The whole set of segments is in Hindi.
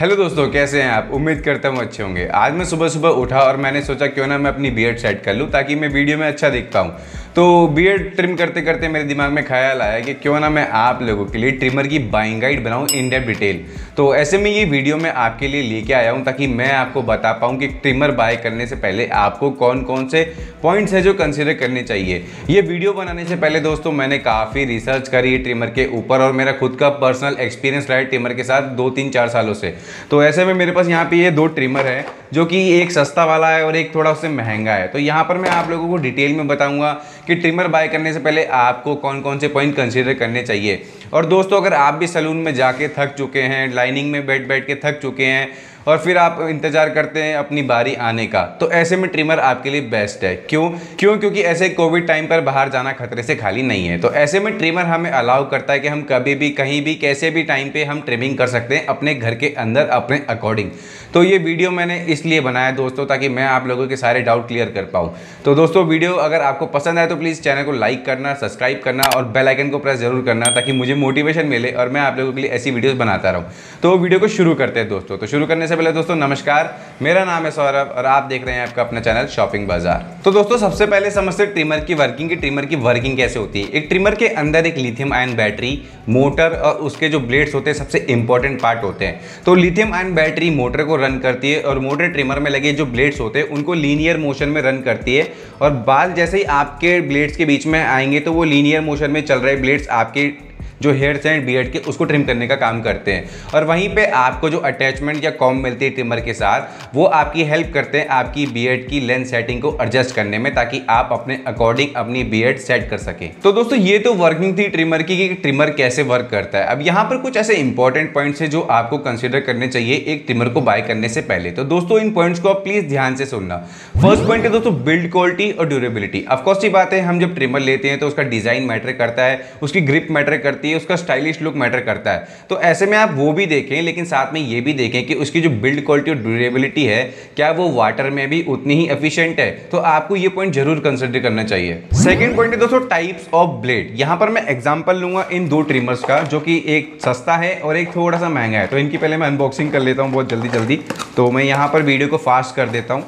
हेलो दोस्तों, कैसे हैं आप? उम्मीद करता हूँ अच्छे होंगे। आज मैं सुबह सुबह उठा और मैंने सोचा क्यों ना मैं अपनी बियर्ड सेट कर लूँ ताकि मैं वीडियो में अच्छा दिख पाऊँ। तो बियर्ड ट्रिम करते करते मेरे दिमाग में ख्याल आया कि क्यों ना मैं आप लोगों के लिए ट्रिमर की बाइंग गाइड बनाऊँ इन डेप्थ डिटेल। तो ऐसे में ये वीडियो मैं आपके लिए लेके आया हूँ ताकि मैं आपको बता पाऊँ कि ट्रिमर बाय करने से पहले आपको कौन कौन से पॉइंट्स हैं जो कंसिडर करने चाहिए। ये वीडियो बनाने से पहले दोस्तों मैंने काफ़ी रिसर्च करी है ट्रिमर के ऊपर और मेरा खुद का पर्सनल एक्सपीरियंस रहा है ट्रिमर के साथ 2-3-4 सालों से। तो ऐसे में मेरे पास यहाँ पे ये 2 ट्रिमर हैं जो कि एक सस्ता वाला है और एक थोड़ा उससे महंगा है। तो यहाँ पर मैं आप लोगों को डिटेल में बताऊँगा कि ट्रिमर बाय करने से पहले आपको कौन कौन से पॉइंट कंसीडर करने चाहिए। और दोस्तों अगर आप भी सैलून में जाके थक चुके हैं, लाइनिंग में बैठ बैठ के थक चुके हैं और फिर आप इंतज़ार करते हैं अपनी बारी आने का, तो ऐसे में ट्रिमर आपके लिए बेस्ट है। क्योंकि ऐसे कोविड टाइम पर बाहर जाना खतरे से खाली नहीं है। तो ऐसे में ट्रिमर हमें अलाउ करता है कि हम कभी भी, कहीं भी, कैसे भी टाइम पे हम ट्रिमिंग कर सकते हैं अपने घर के अंदर अपने अकॉर्डिंग। तो ये वीडियो मैंने इसलिए बनाया दोस्तों ताकि मैं आप लोगों के सारे डाउट क्लियर कर पाऊँ। तो दोस्तों वीडियो अगर आपको पसंद आए तो प्लीज़ चैनल को लाइक करना, सब्सक्राइब करना और बेल आइकन को प्रेस जरूर करना ताकि मुझे मोटिवेशन मिले और मैं आप लोगों के लिए ऐसी वीडियोज़ बनाता रहूँ। तो वीडियो को शुरू करते हैं दोस्तों। तो शुरू करने से पहले दोस्तों नमस्कार, मेरा नाम है सौरभ और आप देख रहे हैं आपका अपना चैनल शॉपिंग बाजार। तो दोस्तों सबसे पहले समझते हैं ट्रिमर की वर्किंग, कि ट्रिमर की वर्किंग कैसे होती है। एक ट्रिमर के अंदर एक लिथियम आयन बैटरी, मोटर और उसके जो ब्लेड्स होते हैं सबसे इंपॉर्टेंट पार्ट होते हैं। तो लिथियम आयन बैटरी मोटर को रन करती है और मोटर ट्रिमर में लगे जो ब्लेड्स होते हैं उनको लीनियर मोशन में रन करती है और बाल जैसे ही आपके ब्लेड्स के बीच में आएंगे तो वो लीनियर मोशन में चल रहे ब्लेड्स आपके जो हेयर्स एंड बियर्ड के उसको ट्रिम करने का काम करते हैं। और वहीं पे आपको जो अटैचमेंट या कॉम मिलती है ट्रिमर के साथ वो आपकी हेल्प करते हैं आपकी बियर्ड की लेंथ सेटिंग को एडजस्ट करने में ताकि आप अपने अकॉर्डिंग अपनी बियर्ड सेट कर सकें। तो दोस्तों ये तो वर्किंग थी ट्रिमर की कि ट्रिमर कैसे वर्क करता है। अब यहाँ पर कुछ ऐसे इंपॉर्टेंट पॉइंट्स हैं जो आपको कंसिडर करने चाहिए एक ट्रिमर को बाय करने से पहले। तो दोस्तों इन पॉइंट्स को आप प्लीज़ ध्यान से सुनना। फर्स्ट पॉइंट है दोस्तों बिल्ड क्वालिटी और ड्यूरेबिलिटी। ऑफकोर्स ये बात है, हम जब ट्रिमर लेते हैं तो उसका डिज़ाइन मैटर करता है, उसकी ग्रिप मैटर करती है, उसका स्टाइलिश लुक मैटर करता है। तो ऐसे में आप वो भी देखें लेकिन साथ में ये भी देखें कि उसकी जो बिल्ड क्वालिटी और ड्यूरेबिलिटी है क्या वो वाटर में भी उतनी ही एफिशिएंट है। तो आपको ये पॉइंट जरूर कंसीडर करना चाहिए। सेकंड पॉइंट है दोस्तों टाइप्स ऑफ ब्लेड। यहां पर मैं एग्जांपल लूंगा इन 2 ट्रिमर्स का, जो कि एक सस्ता है और एक थोड़ा सा महंगा है। तो इनकी पहले मैं अनबॉक्सिंग कर लेता हूं बहुत जल्दी। तो मैं यहां पर वीडियो को फास्ट कर देता हूं।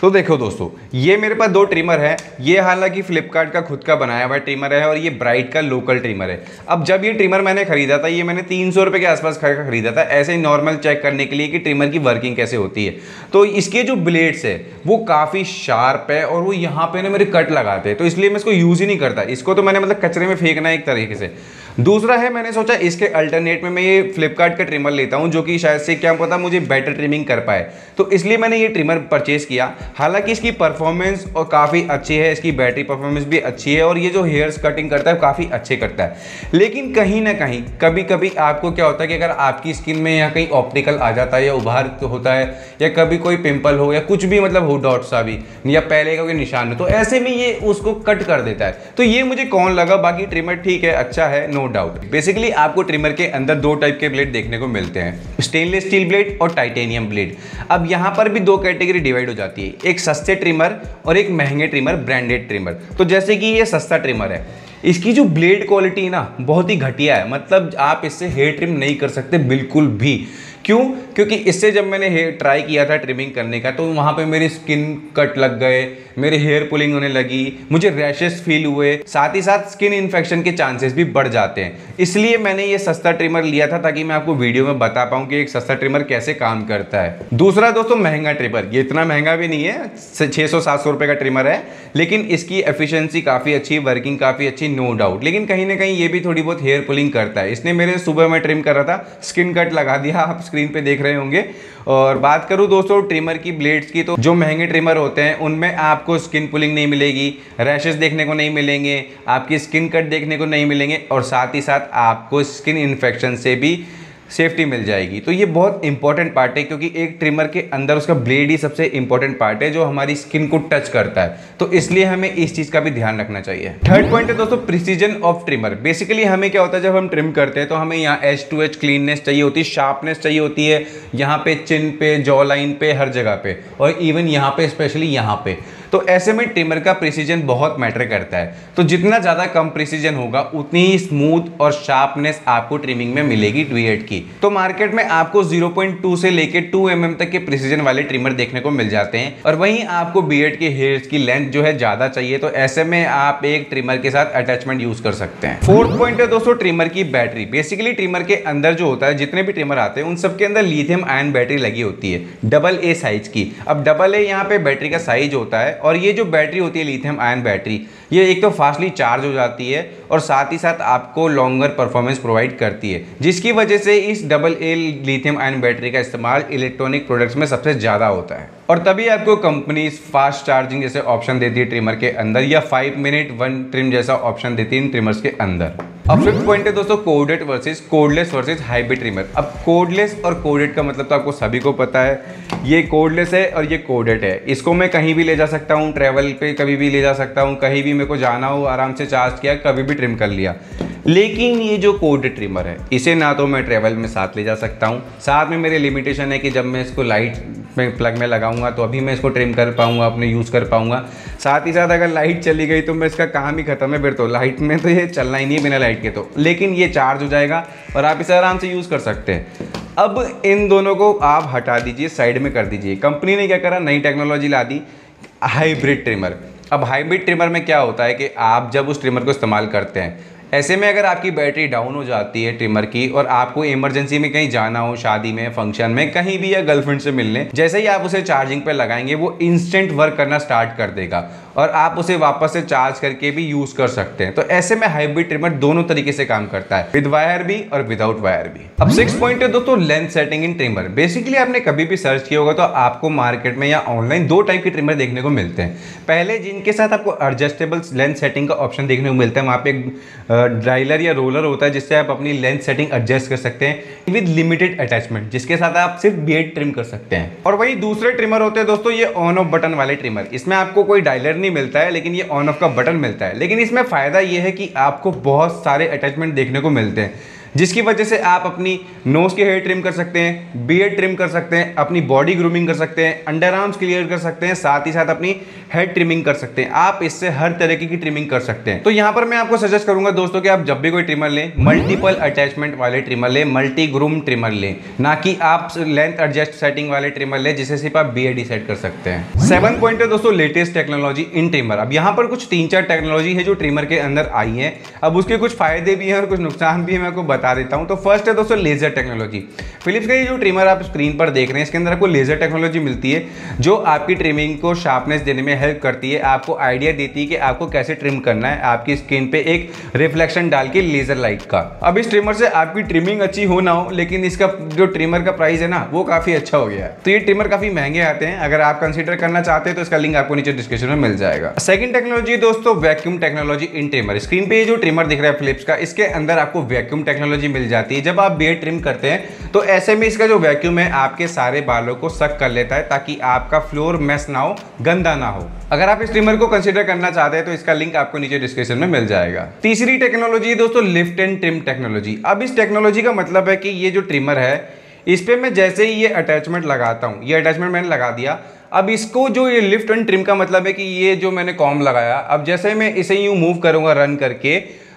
तो देखो दोस्तों ये मेरे पास 2 ट्रिमर है। ये हालांकि फ्लिपकार्ट का खुद का बनाया हुआ ट्रिमर है और ये ब्राइट का लोकल ट्रिमर है। अब जब ये ट्रिमर मैंने खरीदा था, ये मैंने 300 रुपये के आसपास खरीदा था, ऐसे ही नॉर्मल चेक करने के लिए कि ट्रिमर की वर्किंग कैसे होती है। तो इसके जो ब्लेड्स है वो काफ़ी शार्प है और वो यहाँ पर ना मेरे कट लगाते हैं, तो इसलिए मैं इसको यूज़ ही नहीं करता। इसको तो मैंने मतलब कचरे में फेंकना है एक तरीके से। दूसरा है मैंने सोचा इसके अल्टरनेट में मैं ये फ्लिपकार्ट का ट्रिमर लेता हूँ जो कि शायद से क्या पता मुझे बेटर ट्रिमिंग कर पाए, तो इसलिए मैंने ये ट्रिमर परचेज़ किया। हालांकि इसकी परफॉर्मेंस और काफ़ी अच्छी है, इसकी बैटरी परफॉर्मेंस भी अच्छी है और ये जो हेयर्स कटिंग करता है काफ़ी अच्छे करता है। लेकिन कहीं ना कहीं कभी कभी आपको क्या होता है कि अगर आपकी स्किन में या कहीं ऑप्टिकल आ जाता है या उभार होता है या कभी कोई पिंपल हो या कुछ भी मतलब हो, डॉट सा भी या पहले का कोई निशान हो, तो ऐसे में ये उसको कट कर देता है। तो ये मुझे कौन लगा। बाकी ट्रिमर ठीक है, अच्छा है, नो डाउट। बेसिकली आपको ट्रिमर के अंदर 2 टाइप के ब्लेड देखने को मिलते हैं, स्टेनलेस स्टील ब्लेड और टाइटेनियम ब्लेड। अब यहाँ पर भी 2 कैटेगरी डिवाइड हो जाती है, एक सस्ते ट्रिमर और एक महंगे ट्रिमर, ब्रांडेड ट्रिमर। तो जैसे कि ये सस्ता ट्रिमर है, इसकी जो ब्लेड क्वालिटी ना बहुत ही घटिया है, मतलब आप इससे हेयर ट्रिम नहीं कर सकते बिल्कुल भी। क्योंकि इससे जब मैंने हेयर ट्राई किया था ट्रिमिंग करने का तो वहाँ पे मेरी स्किन कट लग गए, मेरे हेयर पुलिंग होने लगी, मुझे रैशेस फील हुए, साथ ही साथ स्किन इन्फेक्शन के चांसेस भी बढ़ जाते हैं। इसलिए मैंने ये सस्ता ट्रिमर लिया था ताकि मैं आपको वीडियो में बता पाऊँ कि एक सस्ता ट्रिमर कैसे काम करता है। दूसरा दोस्तों महंगा ट्रिमर। ये इतना महंगा भी नहीं है, 600-700 रुपये का ट्रिमर है, लेकिन इसकी एफिशिएंसी काफ़ी अच्छी, वर्किंग काफ़ी अच्छी, नो डाउट। लेकिन कहीं ना कहीं ये भी थोड़ी बहुत हेयर पुलिंग करता है। इसने मेरे सुबह में ट्रिम कर रहा था, स्किन कट लगा दिया, आप स्क्रीन पे देख रहे होंगे। और बात करूं दोस्तों ट्रिमर की ब्लेड्स की, तो जो महंगे ट्रिमर होते हैं उनमें आपको स्किन पुलिंग नहीं मिलेगी, रैशेस देखने को नहीं मिलेंगे, आपकी स्किन कट देखने को नहीं मिलेंगे और साथ ही साथ आपको स्किन इन्फेक्शन से भी सेफ्टी मिल जाएगी। तो ये बहुत इंपॉर्टेंट पार्ट है क्योंकि एक ट्रिमर के अंदर उसका ब्लेड ही सबसे इंपॉर्टेंट पार्ट है जो हमारी स्किन को टच करता है, तो इसलिए हमें इस चीज़ का भी ध्यान रखना चाहिए। थर्ड पॉइंट है दोस्तों प्रिसीजन ऑफ ट्रिमर। बेसिकली हमें क्या होता है जब हम ट्रिम करते हैं तो हमें यहाँ एज क्लीननेस चाहिए होती है, शार्पनेस चाहिए होती है, यहाँ पे चिन पे, जॉ लाइन पे, हर जगह पे और इवन यहाँ पे, स्पेशली यहाँ पे। तो ऐसे में ट्रिमर का प्रिसीजन बहुत मैटर करता है। तो जितना ज़्यादा कम प्रिसीजन होगा उतनी ही स्मूथ और शार्पनेस आपको ट्रिमिंग में मिलेगी ट्विएट की। तो मार्केट में आपको 0.2 से लेके 2 mm तक के प्रिसीजन वाले ट्रिमर देखने को मिल जाते हैं, और वहीं आपको बीयर्ड के हेयर्स की लेंथ जो है ज़्यादा चाहिए तो ऐसे में आप एक ट्रिमर के साथ अटैचमेंट यूज कर सकते हैं। फोर्थ पॉइंट है दोस्तों ट्रिमर की बैटरी। बेसिकली ट्रिमर के अंदर जो होता है जितने भी ट्रिमर आते हैं उन सबके अंदर लिथियम आयन बैटरी लगी होती है AA साइज की। अब AA यहाँ पे बैटरी का साइज होता है, और ये जो बैटरी होती है लिथियम आयन बैटरी ये एक तो फास्टली चार्ज हो जाती है और साथ ही साथ आपको लॉन्गर परफॉर्मेंस प्रोवाइड करती है, जिसकी वजह से इस AA लिथियम आयन बैटरी का इस्तेमाल इलेक्ट्रॉनिक प्रोडक्ट्स में सबसे ज़्यादा होता है, और तभी आपको कंपनीज फास्ट चार्जिंग जैसे ऑप्शन देती है ट्रिमर के अंदर, या 5-minute 1 ट्रिम जैसा ऑप्शन देती है इन ट्रिमर्स के अंदर। अब फिफ्थ पॉइंट है दोस्तों corded versus cordless versus hybrid trimmer. अब कोडलेस और कोडेड का मतलब तो आपको सभी को पता है, ये कोडलेस है और ये कोडेड है। इसको मैं कहीं भी ले जा सकता हूँ, ट्रैवल पे कभी भी ले जा सकता हूँ, कहीं भी मेरे को जाना हो आराम से चार्ज किया कभी भी ट्रिम कर लिया। लेकिन ये जो कोडेड ट्रिमर है इसे ना तो मैं ट्रैवल में साथ ले जा सकता हूँ, साथ में मेरे लिमिटेशन है कि जब मैं इसको लाइट में प्लग में लगाऊंगा तो अभी मैं इसको ट्रिम कर पाऊंगा, अपने यूज़ कर पाऊंगा। साथ ही साथ अगर लाइट चली गई तो मैं इसका काम ही खत्म है, फिर तो लाइट में तो ये चलना ही नहीं है बिना लाइट के तो। लेकिन ये चार्ज हो जाएगा और आप इसे आराम से यूज़ कर सकते हैं। अब इन दोनों को आप हटा दीजिए, साइड में कर दीजिए। कंपनी ने क्या करा, नई टेक्नोलॉजी ला दी हाइब्रिड ट्रिमर। अब हाइब्रिड ट्रिमर में क्या होता है कि आप जब उस ट्रिमर को इस्तेमाल करते हैं ऐसे में अगर आपकी बैटरी डाउन हो जाती है ट्रिमर की और आपको इमरजेंसी में कहीं जाना हो, शादी में, फंक्शन में, कहीं भी, या गर्लफ्रेंड से मिलने, जैसे ही आप उसे चार्जिंग पे लगाएंगे वो इंस्टेंट वर्क करना स्टार्ट कर देगा और आप उसे वापस से चार्ज करके भी यूज़ कर सकते हैं। तो ऐसे में हाइब्रिड ट्रिमर दोनों तरीके से काम करता है, विद वायर भी और विदाउट वायर भी। अब सिक्स पॉइंट है दोस्तों length setting in trimmer. Basically आपने कभी भी सर्च किया होगा तो आपको मार्केट में या ऑनलाइन दो टाइप के ट्रिमर देखने को मिलते हैं। पहले जिनके साथ आपको एडजस्टेबल लेंथ सेटिंग का ऑप्शन देखने को मिलता है, वहाँ पे एक डायलर या रोलर होता है जिससे आप अपनी लेंथ सेटिंग एडजस्ट कर सकते हैं विद लिमिटेड अटैचमेंट, जिसके साथ आप सिर्फ बियर्ड ट्रिम कर सकते हैं। और वही दूसरे ट्रिमर होते हैं दोस्तों ये ऑन ऑफ बटन वाले ट्रिमर। इसमें आपको कोई डायलर नहीं मिलता है लेकिन ये ऑन ऑफ का बटन मिलता है। लेकिन इसमें फायदा ये है कि आपको बहुत सारे अटैचमेंट देखने को मिलते हैं, जिसकी वजह से आप अपनी नोज़ के हेयर ट्रिम कर सकते हैं, बियर्ड ट्रिम कर सकते हैं, अपनी बॉडी ग्रूमिंग कर सकते हैं, अंडर आर्म्स क्लियर कर सकते हैं, साथ ही साथ अपनी हेड ट्रिमिंग कर सकते हैं। आप इससे हर तरीके की ट्रिमिंग कर सकते हैं। तो यहाँ पर मैं आपको सजेस्ट करूँगा दोस्तों कि आप जब भी कोई ट्रिमर लें मल्टीपल अटैचमेंट वाले ट्रिमर लें, मल्टी ग्रूम ट्रिमर लें, ना कि आप लेंथ एडजस्ट सेटिंग वाले ट्रिमर लें जिसे सिर्फ आप बियर्ड ही सेट कर सकते हैं। 7 पॉइंट है दोस्तों लेटेस्ट टेक्नोलॉजी इन ट्रिमर। अब यहाँ पर कुछ 3-4 टेक्नोलॉजी है जो ट्रिमर के अंदर आई है। अब उसके कुछ फायदे भी हैं और कुछ नुकसान भी है, मैं आपको बता देता हूं। तो फर्स्ट है दोस्तों लेजर टेक्नोलॉजी। फिलिप्स का ये जो ट्रिमर आप स्क्रीन पर देख रहे हैं इसके अंदर आपको लेजर टेक्नोलॉजी मिलती है जो आपकी ट्रिमिंग को शार्पनेस देने में हेल्प करती है, आपको आइडिया देती है कि आपको कैसे ट्रिम करना है आपकी स्किन पे एक रिफ्लेक्शन डाल के लेजर लाइट का। अब इस ट्रिमर से आपकी ट्रिमिंग अच्छी हो ना हो, लेकिन इसका जो ट्रिमर का प्राइस है ना वो काफी अच्छा हो गया है। तो ये ट्रिमर काफी महंगे आते हैं, अगर आप कंसीडर करना चाहते हैं तो इसका लिंक आपको नीचे डिस्क्रिप्शन में मिल जाएगा। सेकंड टेक्नोलॉजी दोस्तों vacuum technology in trimmer. Screen पे जो ट्रिमर दिख रहा है फिलिप्स का इसके अंदर आपको वैक्यूम टेक्नोलॉजी मिल जाती है। जब आप बियर्ड ट्रिम करते हैं तो ऐसे में इसका जो वैक्यूम है आपके सारे बालों को सक कर लेता है ताकि आपका फ्लोर मेस ना हो, गंदा ना हो। अगर आप इस ट्रिमर को कंसीडर करना चाहते हैं तो इसका लिंक आपको नीचे डिस्क्रिप्शन में मिल जाएगा। तीसरी टेक्नोलॉजी दोस्तों लिफ्ट एंड ट्रिम टेक्नोलॉजी। अब इस टेक्नोलॉजी का मतलब है कि ये जो ट्रिमर है इस पर मैं जैसे ही ये अटैचमेंट लगाता हूँ, ये अटैचमेंट मैंने लगा दिया, अब इसको जो ये लिफ्ट एंड ट्रिम का मतलब है कि ये जो मैंने कॉम लगाया, अब जैसे मैं इसे यूँ मूव करूँगा रन करके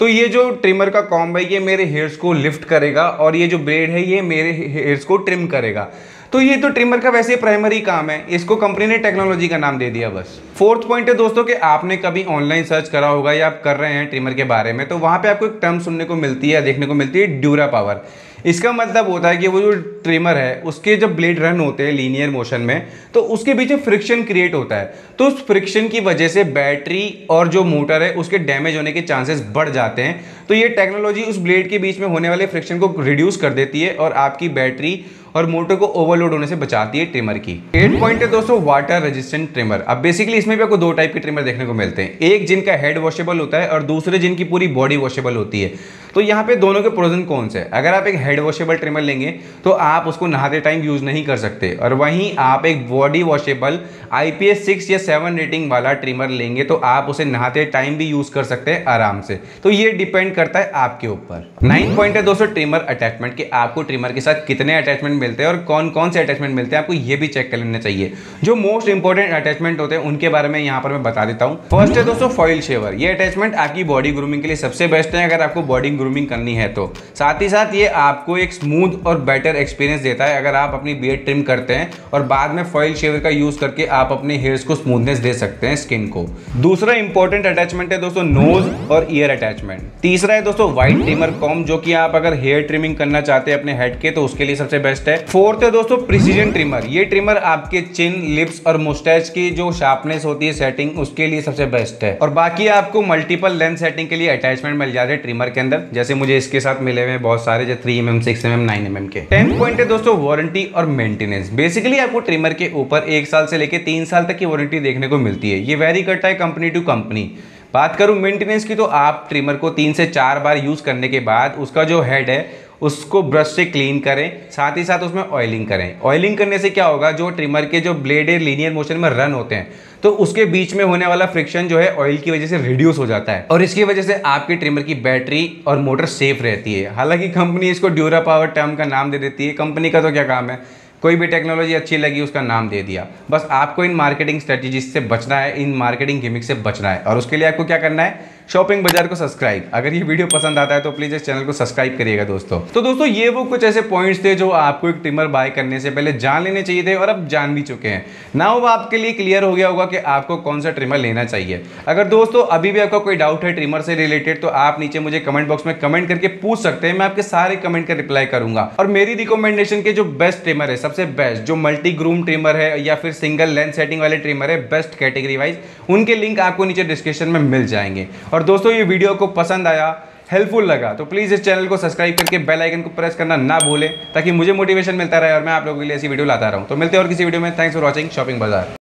तो ये जो ट्रिमर का कॉम्ब है ये मेरे हेयर्स को लिफ्ट करेगा और ये जो ब्लेड है ये मेरे हेयर्स को ट्रिम करेगा। तो ये तो ट्रिमर का वैसे प्राइमरी काम है, इसको कंपनी ने टेक्नोलॉजी का नाम दे दिया बस। फोर्थ पॉइंट है दोस्तों कि आपने कभी ऑनलाइन सर्च करा होगा या आप कर रहे हैं ट्रिमर के बारे में तो वहाँ पे आपको एक टर्म सुनने को मिलती है, देखने को मिलती है ड्यूरा पावर। इसका मतलब होता है कि वो जो ट्रिमर है उसके जब ब्लेड रन होते हैं लीनियर मोशन में तो उसके बीच में फ्रिक्शन क्रिएट होता है, तो उस फ्रिक्शन की वजह से बैटरी और जो मोटर है उसके डैमेज होने के चांसेस बढ़ जाते हैं। तो ये टेक्नोलॉजी उस ब्लेड के बीच में होने वाले फ्रिक्शन को रिड्यूस कर देती है और आपकी बैटरी और मोटर को ओवरलोड होने से बचाती है ट्रिमर की। 8 पॉइंट है दोस्तों वाटर रेजिस्टेंट ट्रिमर। अब बेसिकली इसमें भी आपको दो टाइप के ट्रिमर देखने को मिलते हैं, एक जिनका हेड वॉशेबल होता है और दूसरे जिनकी पूरी बॉडी वॉशेबल होती है। तो यहाँ पे दोनों के प्रोज एंड कॉन्स है। अगर आप एक हेड वॉशेबल ट्रिमर लेंगे तो आप उसको नहाते टाइम यूज़ नहीं कर सकते, और वहीं आप एक बॉडी वॉशेबल IPS 6 या 7 रेटिंग वाला ट्रिमर लेंगे तो आप उसे नहाते टाइम भी यूज़ कर सकते हैं आराम से। तो ये डिपेंड करता है आपके ऊपर। 9 पॉइंट है दोस्तों ट्रिमर अटैचमेंट के, आपको ट्रिमर के साथ कितने अटैचमेंट मिलते हैं और कौन कौन से अटैचमेंट मिलते हैं आपको ये भी चेक कर लेना चाहिए। जो मोस्ट इंपॉर्टेंट अटैचमेंट होते हैं उनके बारे में यहाँ पर मैं बता देता हूँ। फर्स्ट है दोस्तों फॉइल शेवर। ये अटैचमेंट आपकी बॉडी ग्रूमिंग के लिए सबसे बेस्ट है अगर आपको बॉडी ग्रूमिंग करनी है तो। साथ ही साथ ये आपको एक स्मूथ और बेटर एक्सपीरियंस देता है अगर आप अपनी बियर्ड ट्रिम करते हैं और बाद में फॉइल शेवर का यूज करके आप अपने हेयर्स को स्मूथनेस दे सकते हैं, स्किन को। दूसरा इंपॉर्टेंट अटैचमेंट है दोस्तों नोज और ईयर अटैचमेंट। तीसरा है दोस्तों व्हाइट ट्रिमर कॉम्ब, जो कि आप अगर हेयर ट्रिमिंग करना चाहते हैं अपने हेड के तो उसके लिए सबसे बेस्ट है। फोर्थ है दोस्तों प्रिसीजन ट्रिमर। ये ट्रिमर आपके चिन, लिप्स और मुस्टैच की जो शार्पनेस होती है सेटिंग उसके लिए सबसे बेस्ट है। और बाकी आपको मल्टीपल लेंथ सेटिंग के लिए अटैचमेंट मिल जाते हैं ट्रिमर के अंदर, जैसे मुझे इसके साथ मिले हुए बहुत सारे जो 3 mm 6 mm 9 mm के। 10 पॉइंट है दोस्तों वारंटी और मेंटेनेंस। बेसिकली आपको ट्रिमर के ऊपर 1 साल से लेकर 3 साल तक की वारंटी देखने को मिलती है, ये वेरी करता है कंपनी टू कंपनी। बात करूं मेंटेनेंस की तो आप ट्रिमर को 3 से 4 बार यूज़ करने के बाद उसका जो हेड है उसको ब्रश से क्लीन करें, साथ ही साथ उसमें ऑयलिंग करें। ऑयलिंग करने से क्या होगा, जो ट्रिमर के जो ब्लेड है लीनियर मोशन में रन होते हैं तो उसके बीच में होने वाला फ्रिक्शन जो है ऑयल की वजह से रिड्यूस हो जाता है और इसकी वजह से आपके ट्रिमर की बैटरी और मोटर सेफ रहती है। हालांकि कंपनी इसको ड्यूरा पावर टर्म का नाम दे देती है, कंपनी का तो क्या काम है, कोई भी टेक्नोलॉजी अच्छी लगी उसका नाम दे दिया। बस आपको इन मार्केटिंग स्ट्रेटजीज से बचना है, इन मार्केटिंग गिमिक से बचना है, और उसके लिए आपको क्या करना है, शॉपिंग बाजार को सब्सक्राइब। अगर ये वीडियो पसंद आता है तो प्लीज़ इस चैनल को सब्सक्राइब करिएगा दोस्तों। तो दोस्तों ये वो कुछ ऐसे पॉइंट्स थे जो आपको एक ट्रिमर बाय करने से पहले जान लेने चाहिए थे और अब जान भी चुके हैं। नाउ अब आपके लिए क्लियर हो गया होगा कि आपको कौन सा ट्रिमर लेना चाहिए। अगर दोस्तों अभी भी आपका कोई डाउट है ट्रिमर से रिलेटेड तो आप नीचे मुझे कमेंट बॉक्स में कमेंट करके पूछ सकते हैं, मैं आपके सारे कमेंट का रिप्लाई करूंगा। और मेरी रिकमेंडेशन के जो बेस्ट ट्रिमर है, सबसे बेस्ट जो मल्टी ग्रूम ट्रिमर है या फिर सिंगल लेंथ सेटिंग वाले ट्रिमर है बेस्ट कैटेगरी वाइज, उनके लिंक आपको नीचे डिस्क्रिप्शन में मिल जाएंगे। और दोस्तों ये वीडियो आपको पसंद आया, हेल्पफुल लगा तो प्लीज़ इस चैनल को सब्सक्राइब करके बेल आइकन को प्रेस करना ना भूलें ताकि मुझे मोटिवेशन मिलता रहे और मैं आप लोगों के लिए ऐसी वीडियो लाता रहूं। तो मिलते हैं और किसी वीडियो में। थैंक्स फॉर वॉचिंग शॉपिंग बाजार।